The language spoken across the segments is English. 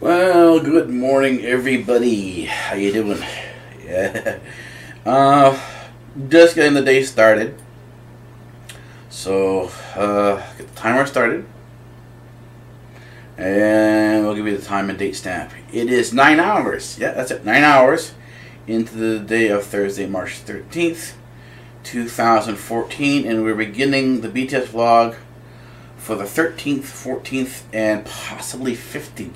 Well, good morning, everybody. How you doing? Yeah. Just getting the day started. So, get the timer started. And we'll give you the time and date stamp. It is 9 hours. Yeah, that's it. 9 hours into the day of Thursday, March 13th, 2014. And we're beginning the BTS vlog for the 13th, 14th, and possibly 15th.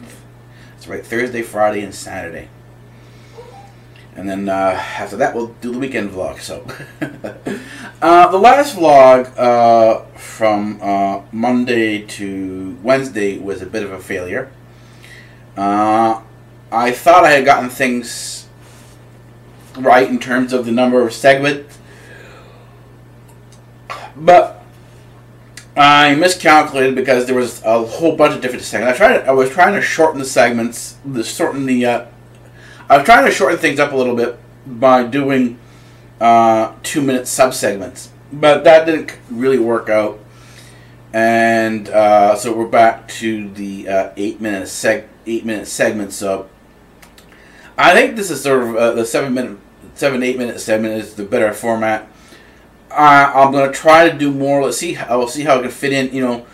That's right, Thursday, Friday, and Saturday. And then after that, we'll do the weekend vlog. So, the last vlog from Monday to Wednesday was a bit of a failure. I thought I had gotten things right in terms of the number of segments, but I miscalculated because there was a whole bunch of different segments. I was trying to shorten the segments, I was trying to shorten things up a little bit by doing 2-minute sub-segments, but that didn't really work out, and so we're back to the 8-minute segment. So I think this is sort of the 7-8 minute segment is the better format. I'm gonna try to do more. Let's see. I will see how it can fit in. You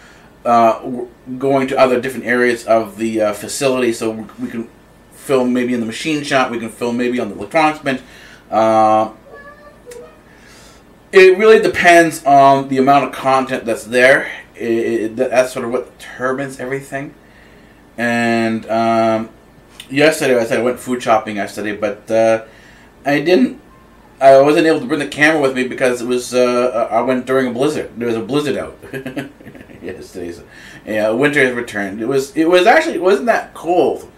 know, going to other different areas of the facility, so we can film maybe in the machine shop, we can film maybe on the electronics bench. It really depends on the amount of content that's there. That's sort of what determines everything. And yesterday, as I went food shopping yesterday, but I wasn't able to bring the camera with me because it was I went during a blizzard. There was a blizzard out yesterday. So, yeah, winter has returned. It wasn't that cold.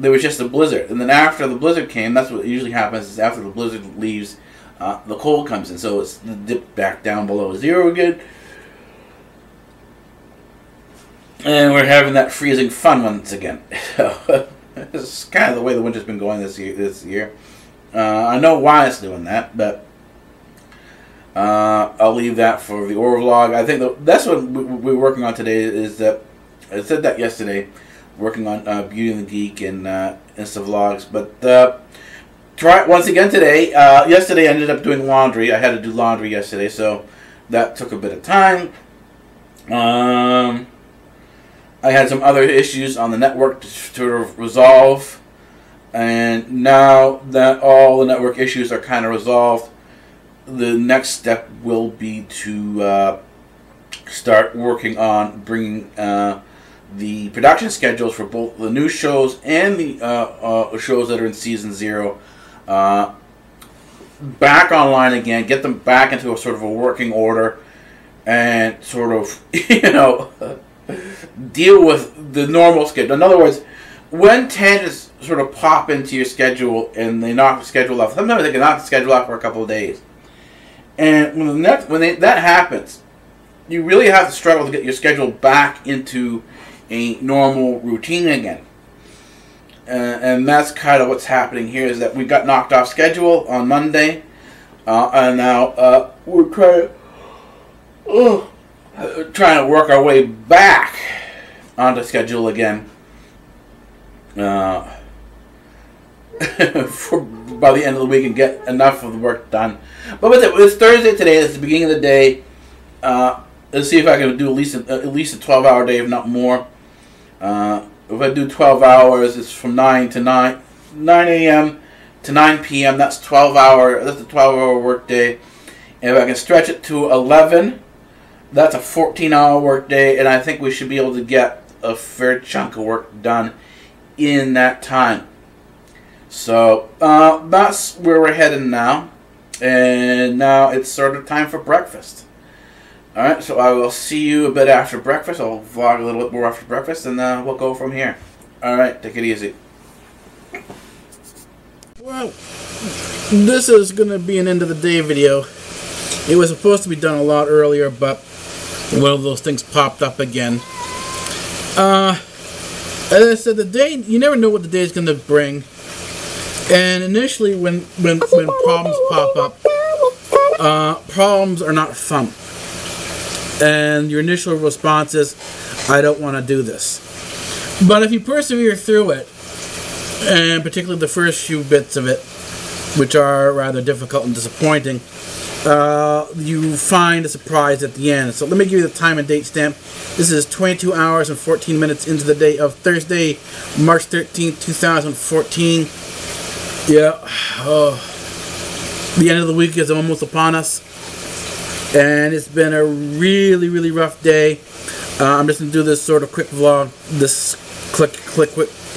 There was just a blizzard, and then after the blizzard came, that's what usually happens, is after the blizzard leaves, the cold comes in, so it's dipped back down below 0 again, and we're having that freezing fun once again. So this is kind of the way the winter's been going this year. I know why it's doing that, but I'll leave that for the Aura vlog. I think that's what we're working on today. Is that I said that yesterday. Working on Beauty and the Geek and Insta vlogs, but try it once again today. Yesterday I ended up doing laundry. I had to do laundry yesterday, so that took a bit of time. I had some other issues on the network to resolve, and now that all the network issues are kind of resolved, the next step will be to start working on bringing the production schedules for both the new shows and the shows that are in Season 0 back online again, get them back into a sort of a working order, and sort of, you know, deal with the normal schedule. In other words, when tangents sort of pop into your schedule and they knock the schedule off, sometimes they can knock the schedule off for a couple of days. And when that happens, you really have to struggle to get your schedule back into a normal routine again, and that's kind of what's happening here. Is that we got knocked off schedule on Monday, and now we're trying to work our way back onto schedule again. By the end of the week, and get enough of the work done. But it's Thursday today. It's the beginning of the day. Let's see if I can do at least a 12-hour day, if not more. If I do 12 hours, it's from 9 a.m. to 9 p.m. That's 12-hour. That's a 12-hour workday. And if I can stretch it to 11, that's a 14-hour workday. And I think we should be able to get a fair chunk of work done in that time. So that's where we're heading now, and now it's sort of time for breakfast. Alright, so I will see you a bit after breakfast. I'll vlog a little bit more after breakfast, and we'll go from here. Alright, take it easy. Well, this is going to be an end of the day video. It was supposed to be done a lot earlier, but one of those things popped up again. As I said, the day, you never know what the day is going to bring. And initially, when problems pop up, problems are not fun. And your initial response is, I don't want to do this. But if you persevere through it, and particularly the first few bits of it, which are rather difficult and disappointing, you find a surprise at the end. So let me give you the time and date stamp. This is 22 hours and 14 minutes into the day of Thursday, March 13th, 2014. Yeah, oh, the end of the week is almost upon us. And it's been a really, really rough day. I'm just going to do this sort of quick vlog, this quick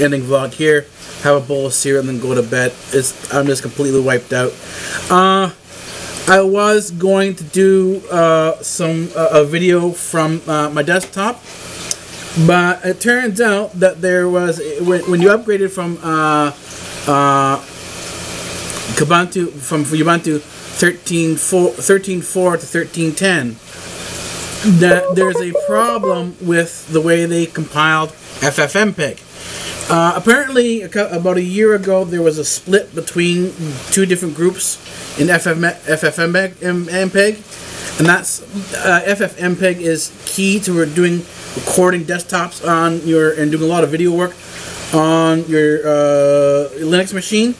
ending vlog here. Have a bowl of cereal and then go to bed. I'm just completely wiped out. I was going to do a video from my desktop, but it turns out that there was, when you upgraded from Ubuntu, from Ubuntu 13.4 to 13.10, that there's a problem with the way they compiled FFmpeg. Apparently, about a year ago, there was a split between two different groups in FFmpeg, and that's FFmpeg is key to recording desktops on your and doing a lot of video work on your Linux machine.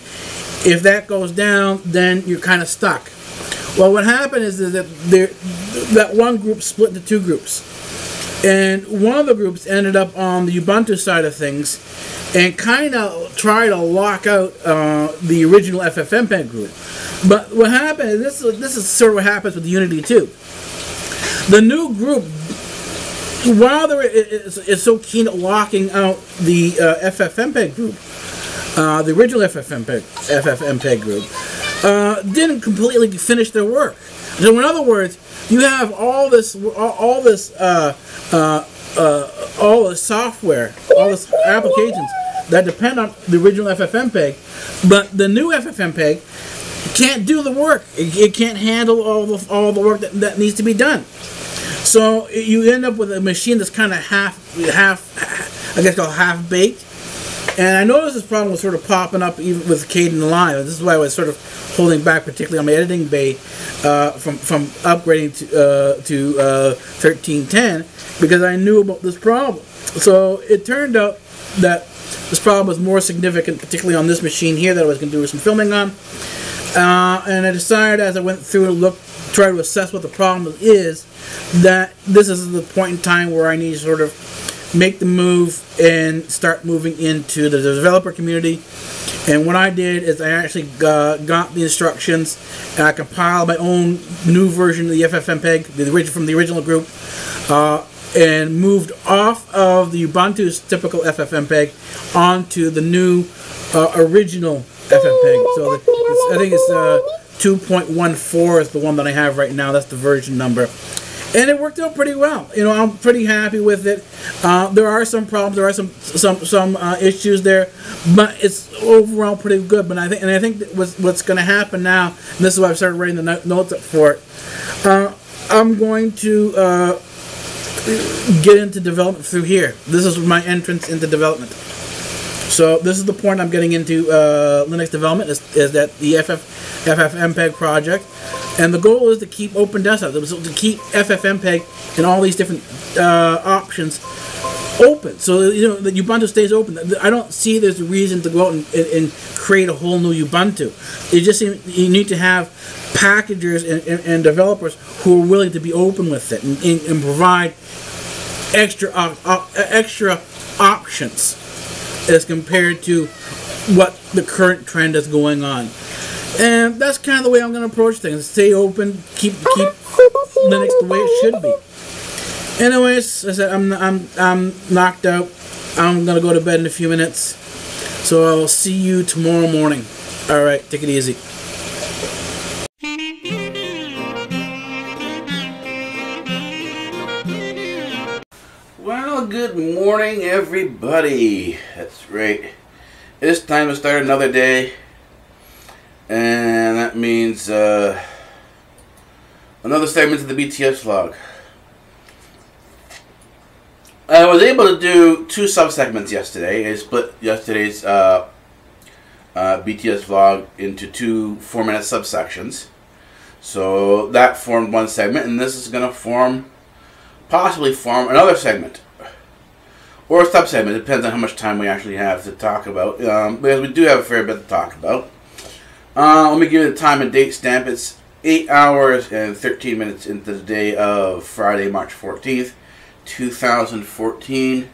If that goes down, then you're kind of stuck. Well, what happened is that that one group split into two groups. And one of the groups ended up on the Ubuntu side of things and kind of tried to lock out the original FFmpeg group. But what happened is, this is sort of what happens with Unity too. The new group, while it's so keen at locking out the FFmpeg group, the original FFmpeg group, didn't completely finish their work. So in other words, you have all this software, all this applications that depend on the original FFmpeg, but the new FFmpeg can't do the work. It can't handle all the work that needs to be done. So you end up with a machine that's kind of half baked. And I noticed this problem was sort of popping up even with Caden Live. This is why I was sort of holding back, particularly on my editing bay, from upgrading to 13.10, because I knew about this problem. So it turned out that this problem was more significant, particularly on this machine here that I was going to do some filming on. And I decided, as I went through and looked, try to assess what the problem is, that this is the point in time where I need to sort of make the move and start moving into the developer community. And what I did is I actually got the instructions, and I compiled my own new version of the FFmpeg from the original group, and moved off of the Ubuntu's typical FFmpeg onto the new original FFmpeg. So I think it's 2.14 is the one that I have right now. That's the version number. And it worked out pretty well. You know, I'm pretty happy with it. There are some problems, there are some issues there, but it's overall pretty good. But I think that what's going to happen now, and this is why I've started writing the notes up for it. I'm going to get into development through here. This is my entrance into development. So this is the point I'm getting into Linux development, is that the FFmpeg project. And the goal is to keep open desktop, to keep FFmpeg and all these different options open. So, you know, the Ubuntu stays open. I don't see there's a reason to go out and create a whole new Ubuntu. It just seems you need to have packagers and developers who are willing to be open with it and provide extra options as compared to what the current trend is going on. And that's kind of the way I'm going to approach things. Stay open, keep Linux the way it should be. Anyways, as I said, I'm knocked out. I'm going to go to bed in a few minutes. So I will see you tomorrow morning. Alright, take it easy. Well, good morning, everybody. That's right. It's time to start another day, and that means another segment of the BTS vlog. I was able to do two sub-segments yesterday. I split yesterday's BTS vlog into two 4-minute subsections. So that formed one segment, and this is going to possibly form another segment. Or a sub-segment, depends on how much time we actually have to talk about. Because we do have a fair bit to talk about. Let me give you the time and date stamp. It's 8 hours and 13 minutes into the day of Friday, March 14th. 2014.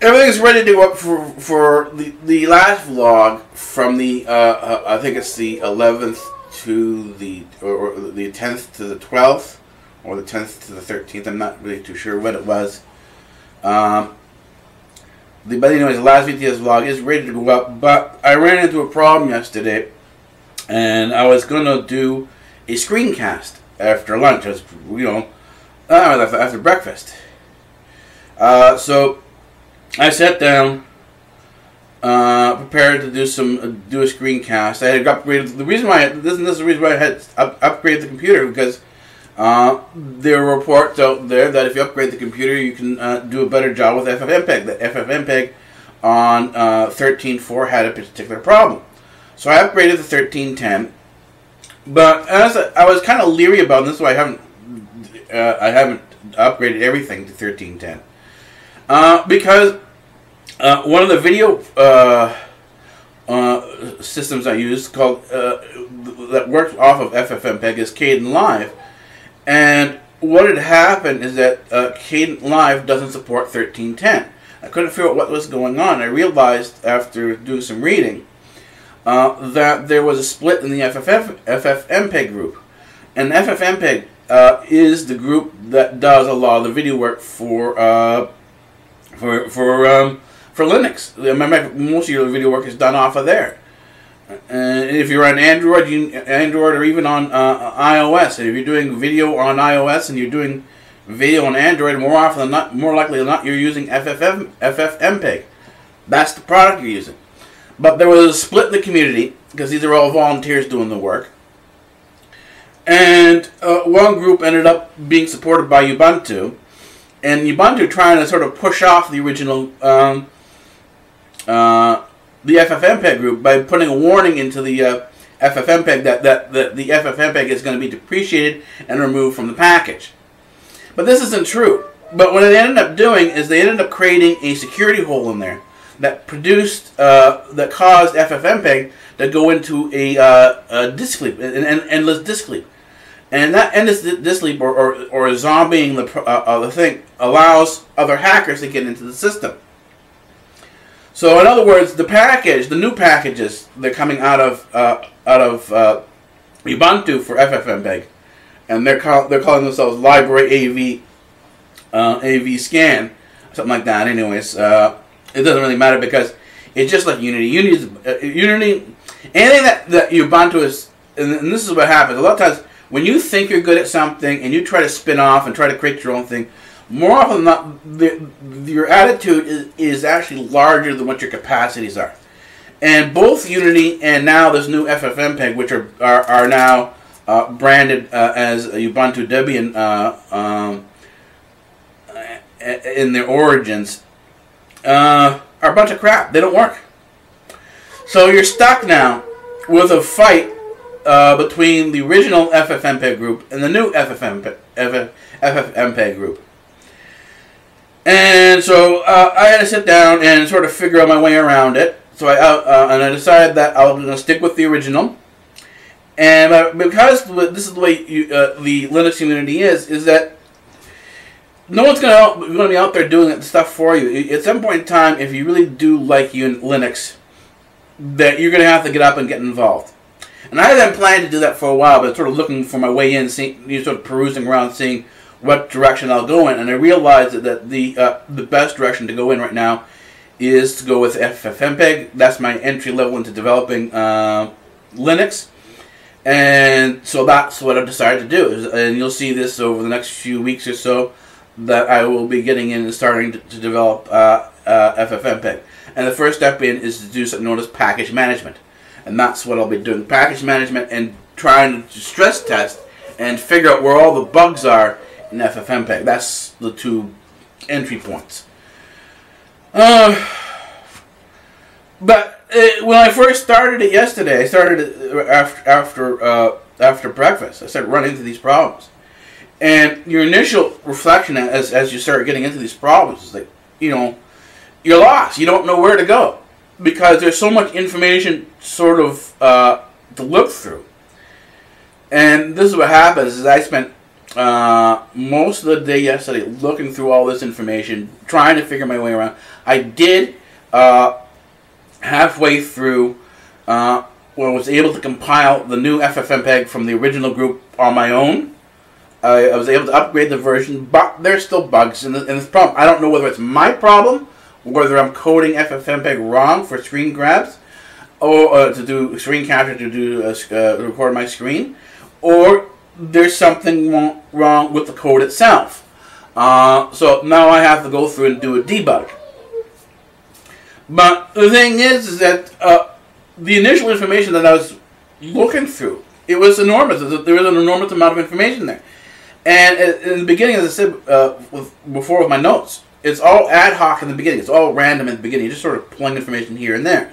Everything's ready to go up for the last vlog from the I think it's the 11th to the or the 10th to the 12th or the 10th to the 13th. I'm not really too sure what it was. But anyways, the last BTS vlog is ready to go up. But I ran into a problem yesterday, and I was gonna do a screencast after lunch, as you know, after breakfast. So I sat down, prepared to do a screencast. I had upgraded. The reason why this is the reason why I had upgraded the computer, because there are reports out there that if you upgrade the computer, you can do a better job with FFmpeg. The FFmpeg on 13.4 had a particular problem, so I upgraded to 13.10. But as I was kind of leery about this, so I haven't upgraded everything to 13.10, because one of the video systems I use called that works off of FFmpeg is Kden Live, and what had happened is that Kden Live doesn't support 13.10. I couldn't figure out what was going on. I realized after doing some reading that there was a split in the FFmpeg group. And FFmpeg is the group that does a lot of the video work for Linux. Most of your video work is done off of there. And if you're on Android, or even on iOS, and if you're doing video on iOS and you're doing video on Android, more often than not, more likely than not, you're using FFmpeg. That's the product you're using. But there was a split in the community, because these are all volunteers doing the work. And one group ended up being supported by Ubuntu. And Ubuntu trying to sort of push off the original, the FFmpeg group by putting a warning into the FFmpeg that the FFmpeg is going to be deprecated and removed from the package. But this isn't true. But what they ended up doing is they ended up creating a security hole in there that produced, that caused FFmpeg to go into a disk leap, an endless disk leap. And that endless disk leap, or zombieing the thing, allows other hackers to get into the system. So in other words, the package, the new packages, they're coming out of Ubuntu for FFmpeg, and they're calling themselves Library AV Scan, something like that. Anyways, it doesn't really matter, because it's just like Unity. Unity, anything that Ubuntu is, and this is what happens. A lot of times, when you think you're good at something and you try to spin off and try to create your own thing, more often than not, your attitude is actually larger than what your capacities are. And both Unity and now this new FFmpeg, which are now branded as Ubuntu Debian in their origins, are a bunch of crap. They don't work. So you're stuck now with a fight between the original FFmpeg group and the new FFmpeg group. And so I had to sit down and sort of figure out my way around it. So I decided that I was going to stick with the original. And because this is the way the Linux community is that no one's going to be out there doing stuff for you. At some point in time, if you really do like Linux, that you're going to have to get up and get involved. And I had been planning to do that for a while, but sort of looking for my way in, seeing, sort of perusing around, seeing what direction I'll go in, and I realized that the best direction to go in right now is to go with FFmpeg. That's my entry level into developing Linux, and so that's what I've decided to do. And you'll see this over the next few weeks or so, that I will be getting in and starting to develop FFmpeg. And the first step in is to do something known as package management, and that's what I'll be doing, package management, and trying to stress test and figure out where all the bugs are in FFmpeg. That's the two entry points. When I first started it yesterday, I started it after breakfast. I started running into these problems, and your initial reflection as you start getting into these problems is like, you know, you're lost. You don't know where to go because there's so much information sort of to look through. And this is what happens, is I spent most of the day yesterday looking through all this information, trying to figure my way around. I did, halfway through, when I was able to compile the new FFmpeg from the original group on my own. I was able to upgrade the version, but there's still bugs in this problem. I don't know whether it's my problem, or whether I'm coding FFmpeg wrong for screen grabs, or to do screen capture, to do record my screen, or there's something wrong with the code itself. So now I have to go through and do a debug. But the thing is that the initial information that I was looking through, it was enormous. There was an enormous amount of information there. And in the beginning, as I said before with my notes, it's all ad hoc in the beginning. It's all random in the beginning. You're just sort of pulling information here and there.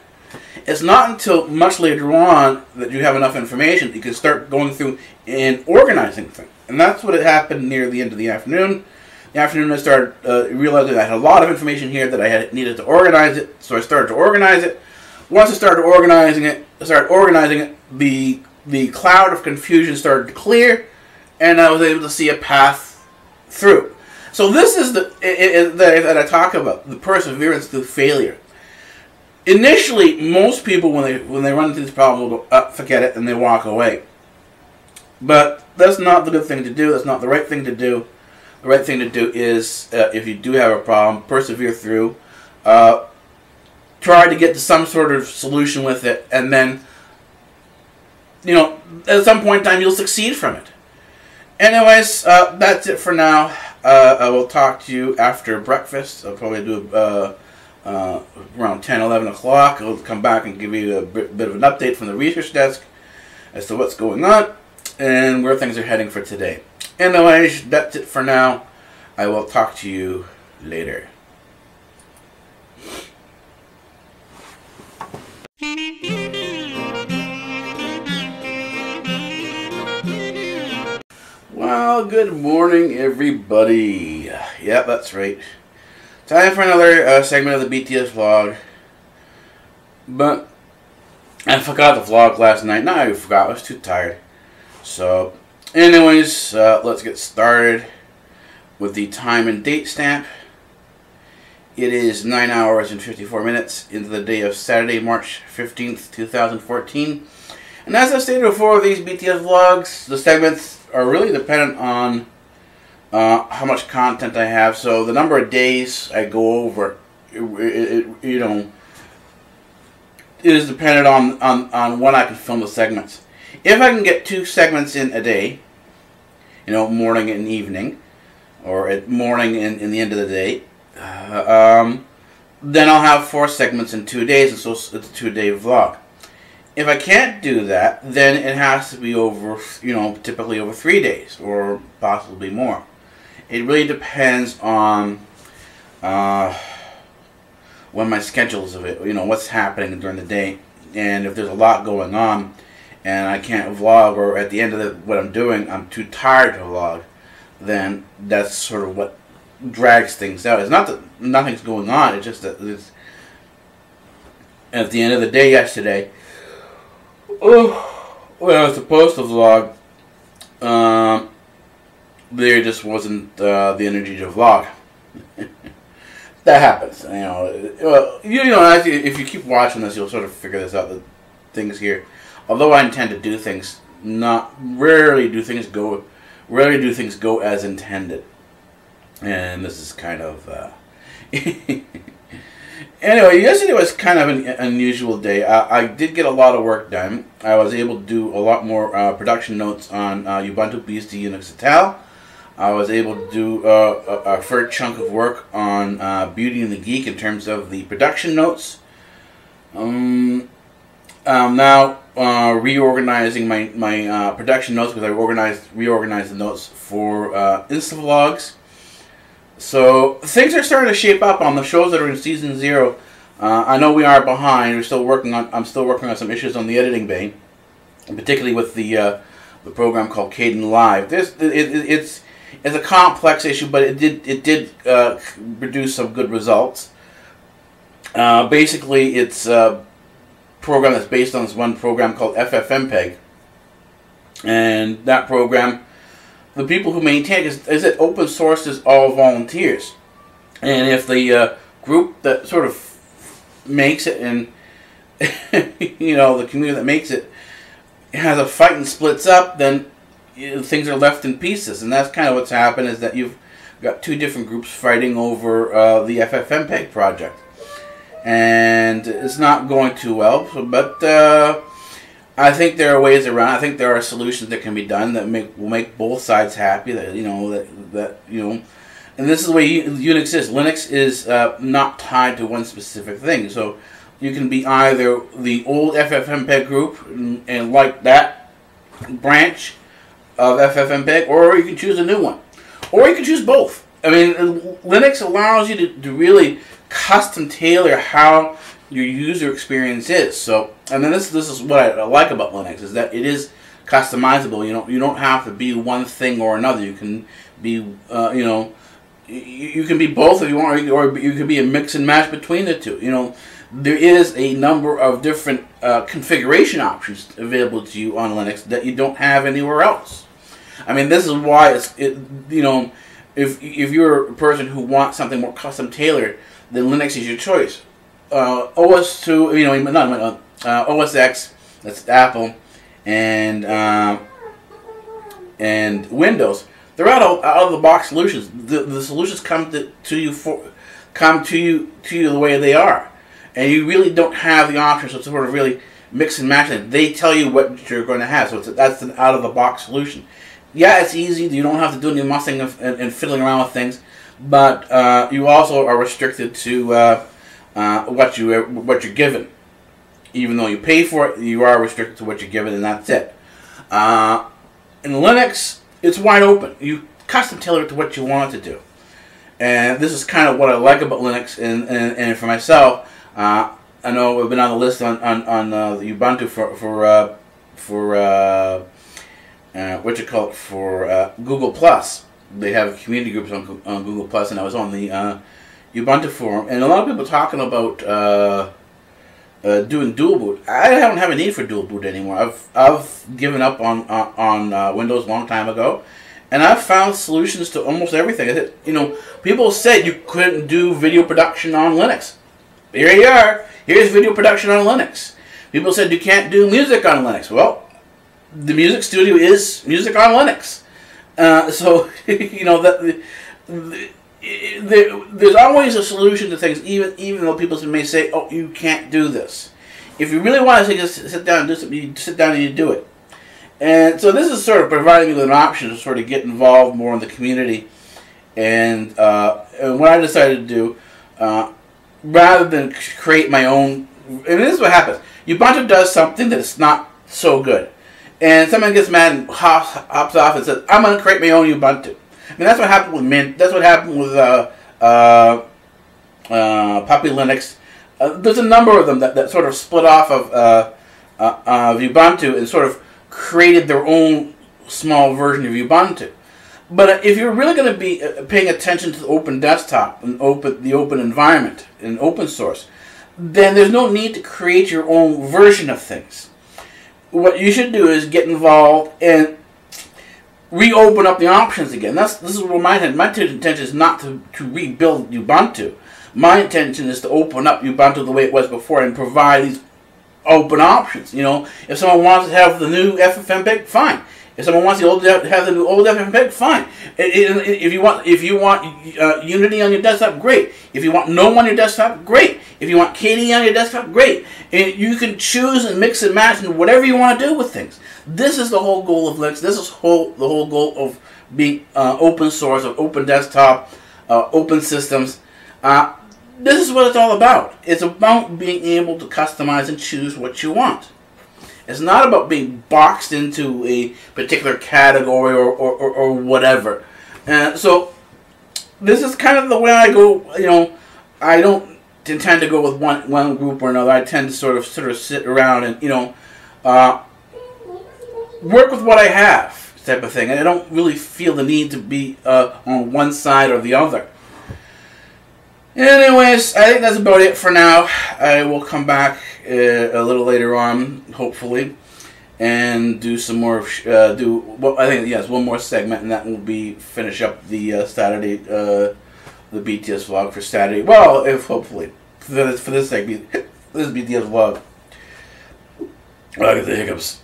It's not until much later on that you have enough information that you can start going through and organizing things. And that's what had happened near the end of the afternoon. The afternoon I started realizing I had a lot of information here that I had needed to organize it, so I started to organize it. Once I started organizing it, the cloud of confusion started to clear, and I was able to see a path through. So this is that I talk about, the perseverance through failure. Initially, most people, when they run into this problem, will go, oh, forget it, and they walk away. But that's not the good thing to do. That's not the right thing to do. The right thing to do is, if you do have a problem, persevere through. Try to get to some sort of solution with it, and then, you know, at some point in time, you'll succeed from it. Anyways, that's it for now. I will talk to you after breakfast. I'll probably do around 10, 11 o'clock. I'll come back and give you a bit of an update from the research desk as to what's going on and where things are heading for today. Anyways, that's it for now. I will talk to you later. Well, good morning, everybody. Yep, that's right. Time for another segment of the BTS vlog. But I forgot the vlog last night. No, I forgot. I was too tired. So, anyways, let's get started with the time and date stamp. It is 9 hours and 54 minutes into the day of Saturday, March 15th, 2014. And as I stated before, these BTS vlogs, the segments, are really dependent on how much content I have, so the number of days I go over, you know, it is dependent on when I can film the segments. If I can get 2 segments in a day, you know, morning and evening, or at morning and in the end of the day, then I'll have 4 segments in 2 days, and so it's a 2-day vlog. If I can't do that, then it has to be over, you know, typically over 3 days or possibly more. It really depends on when my schedule's of it, you know, what's happening during the day, and if there's a lot going on, and I can't vlog, or at the end of what I'm doing, I'm too tired to vlog. Then that's sort of what drags things out. It's not that nothing's going on; it's just that it's, at the end of the day yesterday, when I was supposed to vlog, there just wasn't the energy to vlog. That happens, you know. Well, you know, if you keep watching this, you'll sort of figure this out. The things here, although I intend to do things, not rarely do things go rarely do things go as intended. And this is kind of... Anyway, yesterday was kind of an unusual day. I did get a lot of work done. I was able to do a lot more production notes on Ubuntu, BSD, Unix, Ital. I was able to do a fair chunk of work on Beauty and the Geek in terms of the production notes. I'm now reorganizing my production notes because I reorganized the notes for Insta-vlogs. So things are starting to shape up on the shows that are in season 0. I know we are behind. We're still working on. I'm still working on some issues on the editing bay, particularly with the program called Caden Live. It's a complex issue, but it did produce some good results. Basically, it's a program that's based on this one program called FFmpeg, and that program, the people who maintain it, is that open source is all volunteers, and if the group that sort of makes it and you know, the community that makes it has a fight and splits up, then things are left in pieces, and that's kind of what's happened, is that you've got two different groups fighting over the FFmpeg project, and it's not going too well. But I think there are ways around. I think there are solutions that can be done that will make both sides happy. And this is the way Unix is. Linux is not tied to one specific thing, so you can be either the old FFmpeg group and like that branch of FFmpeg, or you can choose a new one, or you can choose both. I mean, Linux allows you to really custom tailor how your user experience is. So, and then this is what I like about Linux, is that it is customizable. You don't have to be one thing or another. You can be you can be both if you want, or you can be a mix and match between the two. You know, there is a number of different configuration options available to you on Linux that you don't have anywhere else. I mean, this is why if you're a person who wants something more custom tailored, then Linux is your choice. OS2, OS X, that's Apple, and Windows. They're out of the box solutions. The solutions come to you the way they are, and you really don't have the options to sort of really mix and match them. They tell you what you're going to have, so that's an out of the box solution. Yeah, it's easy. You don't have to do any mussing and fiddling around with things, but you also are restricted to what you're given. Even though you pay for it, you are restricted to what you're given, and that's it. In Linux, it's wide open. You custom tailor it to what you want to do, and this is kind of what I like about Linux. And for myself, I know I've been on the list on Ubuntu for Google+. They have community groups on Google+, and I was on the Ubuntu forum, and a lot of people talking about doing dual boot. I don't have a need for dual boot anymore. I've given up on Windows a long time ago, and I've found solutions to almost everything. You know, people said you couldn't do video production on Linux. Here you are. Here's video production on Linux. People said you can't do music on Linux. Well, the music studio is music on Linux, so you know that there's always a solution to things. Even though people may say, "Oh, you can't do this," if you really want to just sit down and do something, you sit down and you do it. And so this is sort of providing me with an option to sort of get involved more in the community. And what I decided to do, rather than create my own, and this is what happens: Ubuntu does something that's not so good, and someone gets mad and hops off and says, "I'm going to create my own Ubuntu." I mean, that's what happened with Mint. That's what happened with Puppy Linux. There's a number of them that sort of split off of Ubuntu and sort of created their own small version of Ubuntu. But if you're really going to be paying attention to the open desktop and the open environment and open source, then there's no need to create your own version of things. What you should do is get involved and reopen up the options again. This is what my intention is, not to rebuild Ubuntu. My intention is to open up Ubuntu the way it was before and provide these open options. You know, if someone wants to have the new FFmpeg, fine. If someone wants the old to have the old FFmpeg, fine. If you want Unity on your desktop, great. If you want GNOME on your desktop, great. If you want KDE on your desktop, great. And you can choose and mix and match and whatever you want to do with things. This is the whole goal of Linux. This is the whole goal of being open source, of open desktop, open systems. This is what it's all about. It's about being able to customize and choose what you want. It's not about being boxed into a particular category or whatever. So this is kind of the way I go. You know, I don't intend to go with one group or another. I tend to sort of sit around and, you know, work with what I have, type of thing. And I don't really feel the need to be on one side or the other. Anyways, I think that's about it for now. I will come back a little later on, hopefully, and do some more. One more segment, and that will be finish up the Saturday, the BTS vlog for Saturday. Well, if hopefully for this segment, this BTS vlog. Look at the hiccups.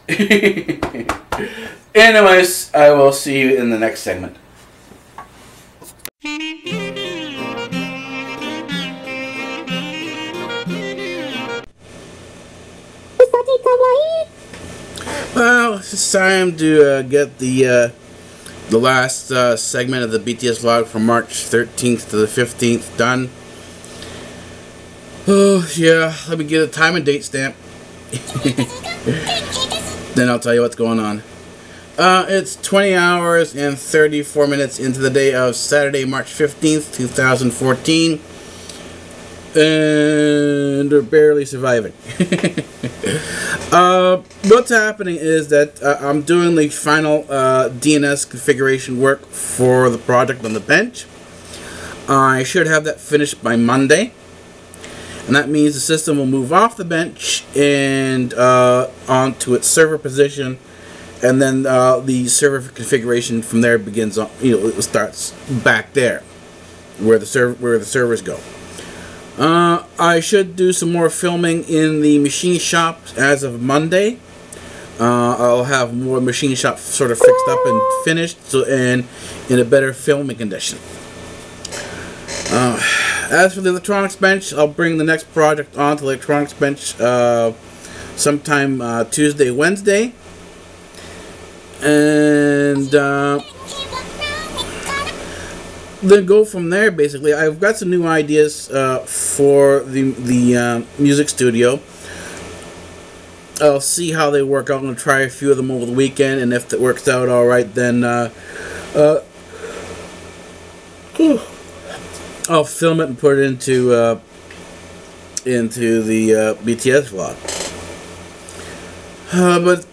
Anyways, I will see you in the next segment. Well, it's time to get the last segment of the BTS vlog from March 13th to the 15th done. Oh yeah, let me get a time and date stamp. Then I'll tell you what's going on. It's 20 hours and 34 minutes into the day of Saturday, March 15th, 2014. And they're barely surviving. What's happening is that I'm doing the final DNS configuration work for the project on the bench. I should have that finished by Monday. And that means the system will move off the bench and onto its server position. And then the server configuration from there begins on, it starts back there where the servers go. I should do some more filming in the machine shop as of Monday. I'll have more machine shop sort of fixed up and finished, so, and in a better filming condition. As for the electronics bench, I'll bring the next project onto the electronics bench sometime Tuesday, Wednesday. And then go from there. Basically, I've got some new ideas for the music studio. I'll see how they work out. I'm gonna try a few of them over the weekend, and if it works out all right, then I'll film it and put it into the BTS vlog. But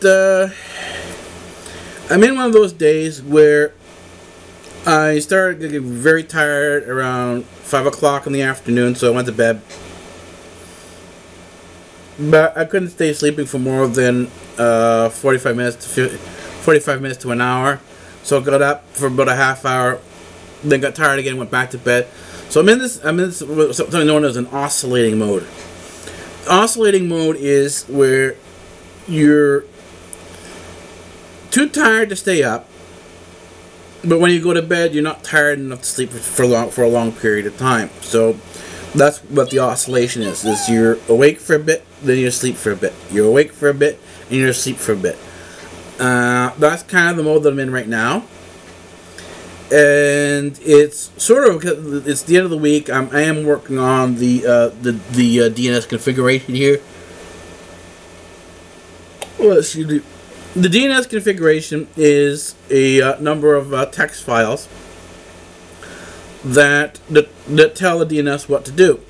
I'm in one of those days where I started getting very tired around 5 o'clock in the afternoon, so I went to bed. But I couldn't stay sleeping for more than 45 minutes to an hour. So I got up for about a half hour, then got tired again, went back to bed. So I'm in this something known as an oscillating mode. Oscillating mode is where you're too tired to stay up, but when you go to bed, you're not tired enough to sleep for a long period of time. So that's what the oscillation is. Is you're awake for a bit, then you sleep for a bit. You're awake for a bit, and you're asleep for a bit. That's kind of the mode that I'm in right now. And it's sort of, it's the end of the week. I am working on the DNS configuration here. Well, excuse me. The DNS configuration is a number of text files that tell the DNS what to do.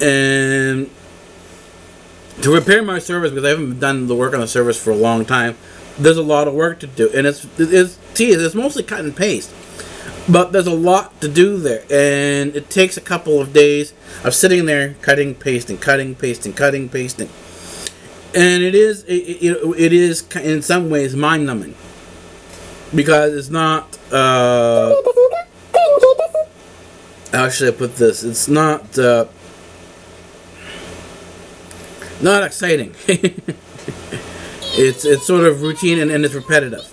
And to repair my servers, because I haven't done the work on the servers for a long time, there's a lot of work to do. And it's mostly cut and paste, but there's a lot to do there. And it takes a couple of days of sitting there cutting, pasting, cutting, pasting, cutting, pasting. And it is in some ways mind-numbing, because it's not, how should I put this, it's not, not exciting. It's sort of routine and it's repetitive.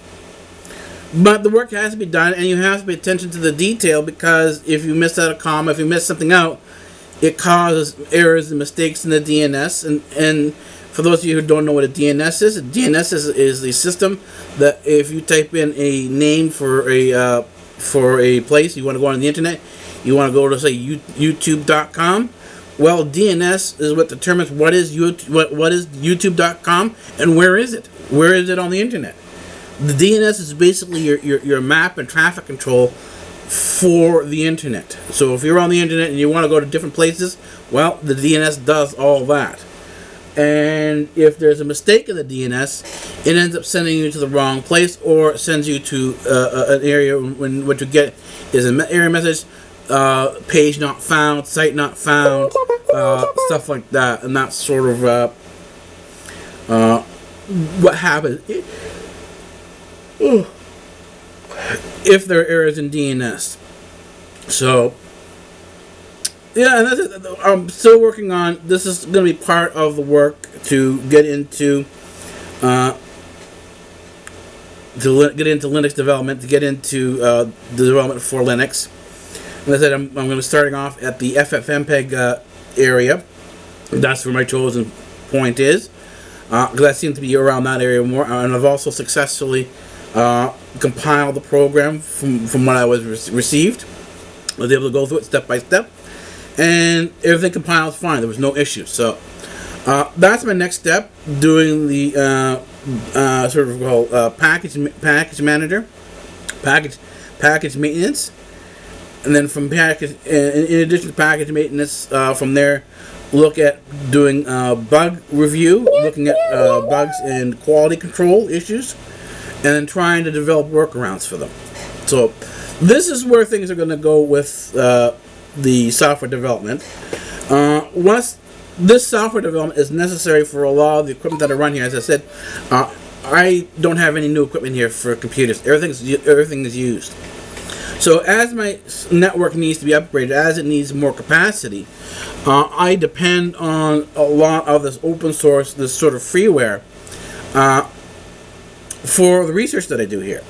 But the work has to be done, and you have to pay attention to the detail, because if you miss out a comma, if you miss something out, it causes errors and mistakes in the DNS. And for those of you who don't know what a DNS is, is the system that if you type in a name for a place you want to go on the internet, you want to go to, say, YouTube.com. Well, DNS is what determines what is YouTube.com and where is it? Where is it on the internet? The DNS is basically your map and traffic control for the internet. So if you're on the internet and you want to go to different places, well, the DNS does all that. And if there's a mistake in the DNS, it ends up sending you to the wrong place, or sends you to an area when what you get is an error message, page not found, site not found, stuff like that. And that's sort of what happens. If there are errors in DNS. So, yeah, and that's it. I'm still working on, this is going to be part of the work to get into Linux development, to get into the development for Linux. And as I said, I'm going to starting off at the FFmpeg area. That's where my chosen point is, because I seem to be around that area more. And I've also successfully compile the program from what I was received. I was able to go through it step by step, and everything compiles fine. There was no issue. So that's my next step, doing the sort of called package maintenance, and then from package, in addition to package maintenance, from there, look at doing bug review, looking at bugs and quality control issues, and then trying to develop workarounds for them. So this is where things are going to go with the software development. Once this software development is necessary for a lot of the equipment that I run here. As I said, I don't have any new equipment here for computers. Everything is used. So as my network needs to be upgraded, as it needs more capacity, I depend on a lot of this open source, this sort of freeware, for the research that I do here.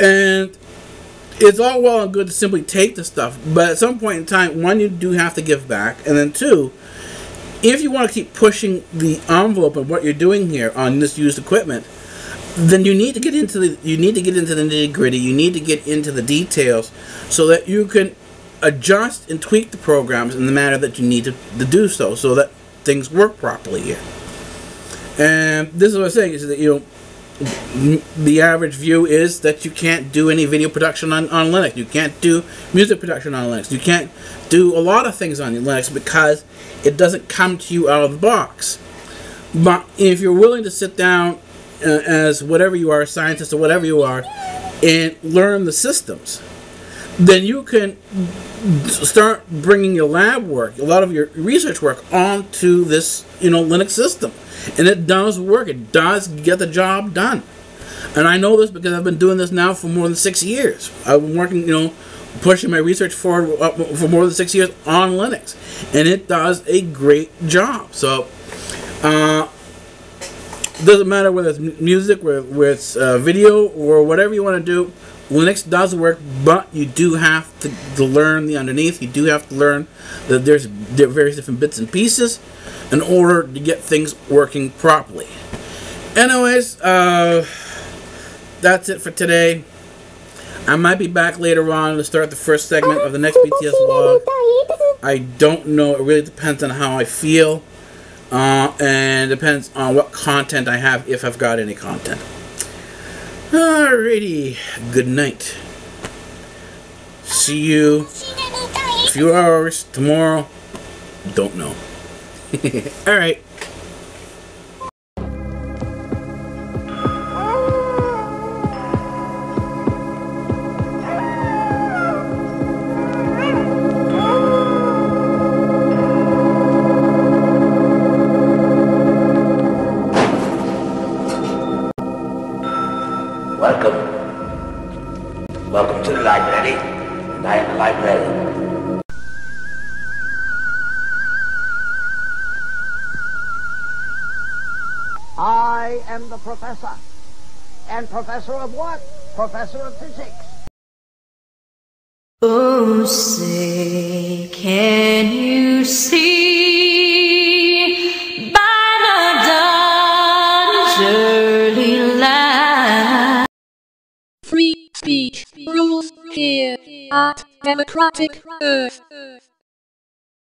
And it's all well and good to simply take the stuff, but at some point in time, one, you do have to give back, and then two, if you want to keep pushing the envelope of what you're doing here on this used equipment, then you need to get into the nitty-gritty, you need to get into the details, so that you can adjust and tweak the programs in the manner that you need to do so, so that things work properly here. And this is what I'm saying, is that, you know, the average view is that you can't do any video production on Linux. You can't do music production on Linux. You can't do a lot of things on Linux because it doesn't come to you out of the box. But if you're willing to sit down as whatever you are, a scientist or whatever you are, and learn the systems, then you can start bringing your lab work, a lot of your research work, onto this, you know, Linux system. And it does work. It does get the job done. And I know this because I've been doing this now for more than 6 years. I've been working, you know, pushing my research forward for more than 6 years on Linux. And it does a great job. So, it doesn't matter whether it's music, whether it's video, or whatever you want to do. Linux does work, but you do have to learn the underneath. You do have to learn that there are various different bits and pieces in order to get things working properly. Anyways, that's it for today. I might be back later on to start the first segment of the next BTS vlog. I don't know. It really depends on how I feel, and depends on what content I have, if I've got any content. Alrighty, good night. See you a few hours tomorrow. Don't know. Alright. Welcome to the library, and I am the librarian. I am the professor. And professor of what? Professor of physics. Oh, say, can you see by the dawn's early light? Free speech rules here at Democratic Earth.